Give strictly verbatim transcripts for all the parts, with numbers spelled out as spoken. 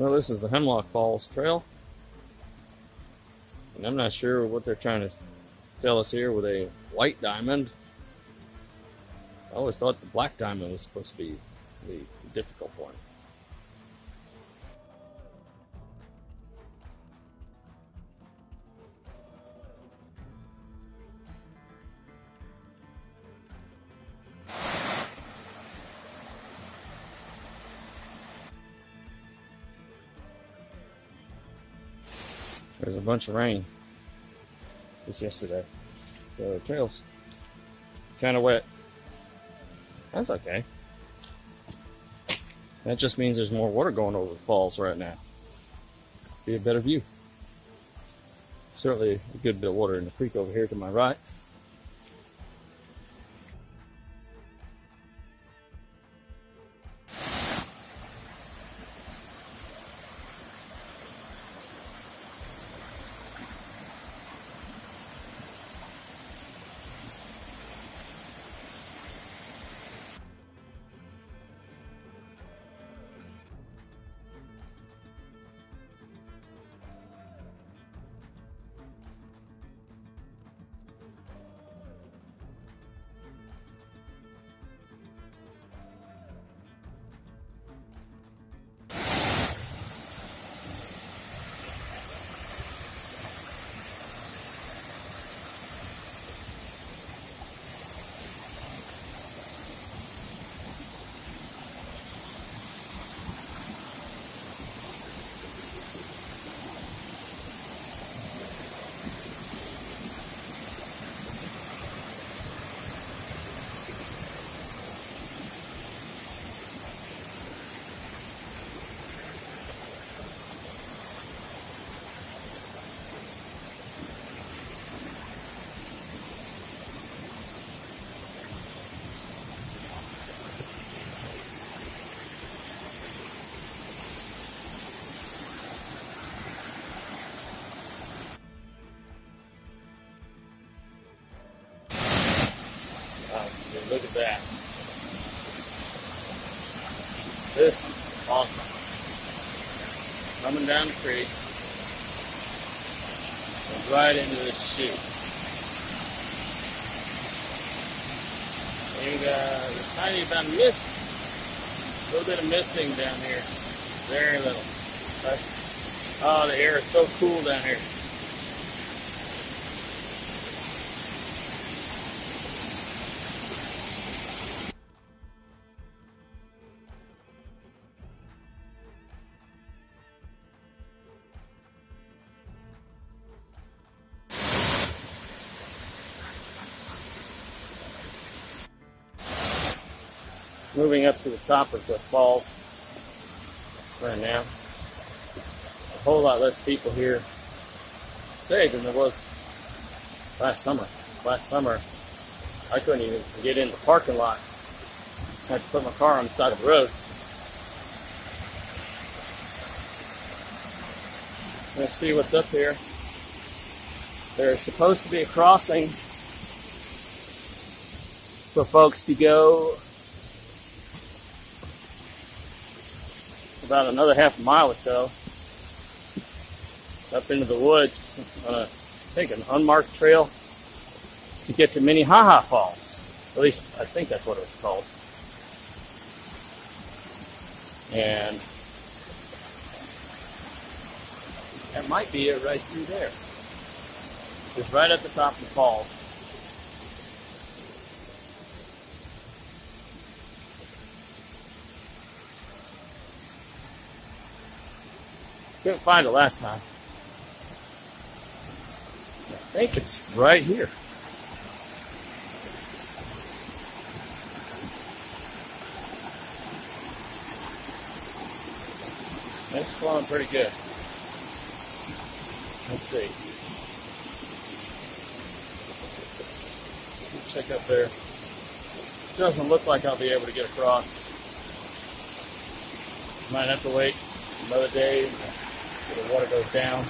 Well, this is the Hemlock Falls Trail. And I'm not sure what they're trying to tell us here with a white diamond. I always thought the black diamond was supposed to be the difficult one. There's a bunch of rain just yesterday, so the trail's kind of wet. That's okay. That just means there's more water going over the falls right now. Be a better view. Certainly a good bit of water in the creek over here to my right. Look at that. This is awesome. Coming down the creek and right into this chute. And uh, there's a tiny amount of mist. A little bit of misting down here. Very little. That's, oh, the air is so cool down here. Moving up to the top of the falls right now. A whole lot less people here today than there was last summer. Last summer, I couldn't even get in the parking lot. I had to put my car on the side of the road. Let's see what's up here. There's supposed to be a crossing for folks to go about another half a mile or so up into the woods on a, I think, an unmarked trail to get to Minnehaha Falls. At least I think that's what it was called. And that might be it right through there. It's right at the top of the falls. Couldn't find it last time. I think it's right here. That's flowing pretty good. Let's see. Check up there. Doesn't look like I'll be able to get across. Might have to wait another day. The water goes down,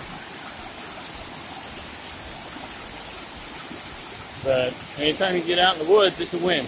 but anytime you get out in the woods, it's a win.